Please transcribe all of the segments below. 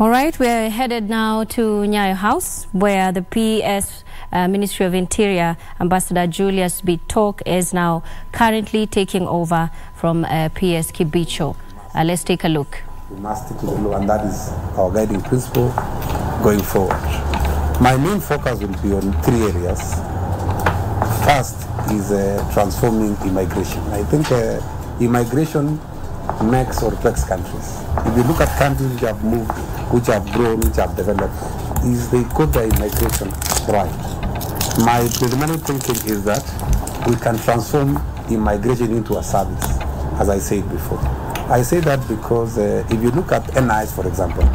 All right, we're headed now to Nyayo House, where the PS Ministry of Interior Ambassador Julius Bitok is now currently taking over from PS Kibicho. Let's take a look. We must stick to the law, and that is our guiding principle going forward. My main focus will be on three areas. First is transforming immigration. I think immigration makes or breaks countries. If you look at countries which have moved, which have grown, which have developed, is they got their immigration right. My predominant thinking is that we can transform immigration into a service, as I said before. I say that because if you look at NIS, for example,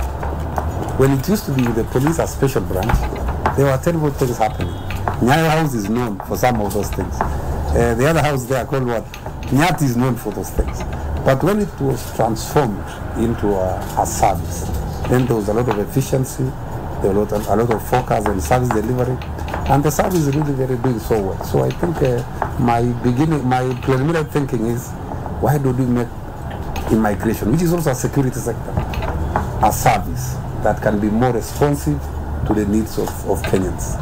when it used to be the police as special branch, there were terrible things happening. Nyayo House is known for some of those things. The other house there called what? Nyati is known for those things. But when it was transformed into a service, then there was a lot of efficiency, there was a lot of focus on service delivery, and the service is really very doing so well. So I think my preliminary thinking is, why do we make immigration, which is also a security sector, a service that can be more responsive to the needs of Kenyans?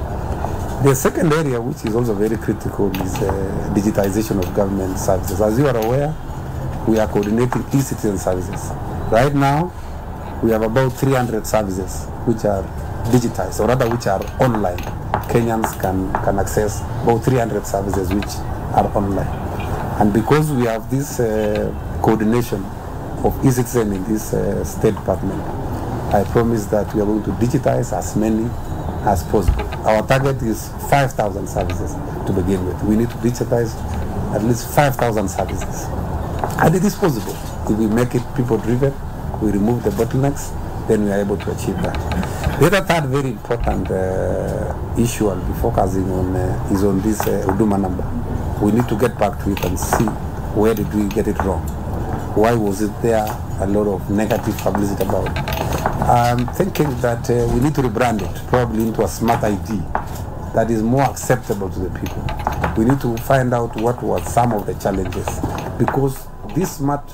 The second area, which is also very critical, is digitization of government services. As you are aware, we are coordinating e-citizen services. Right now, we have about 300 services which are digitized, or rather which are online. Kenyans can access about 300 services which are online. And because we have this coordination of e-citizen in this State Department, I promise that we are going to digitize as many as possible. Our target is 5,000 services to begin with. We need to digitize at least 5,000 services. And it is possible. If we make it people-driven, we remove the bottlenecks, then we are able to achieve that. The other third very important issue I'll be focusing on is on this Uduma number. We need to get back to it and see where did we get it wrong. Why was it there? A lot of negative publicity about it. I'm thinking that we need to rebrand it, probably into a smart ID that is more acceptable to the people. We need to find out what were some of the challenges, because this smart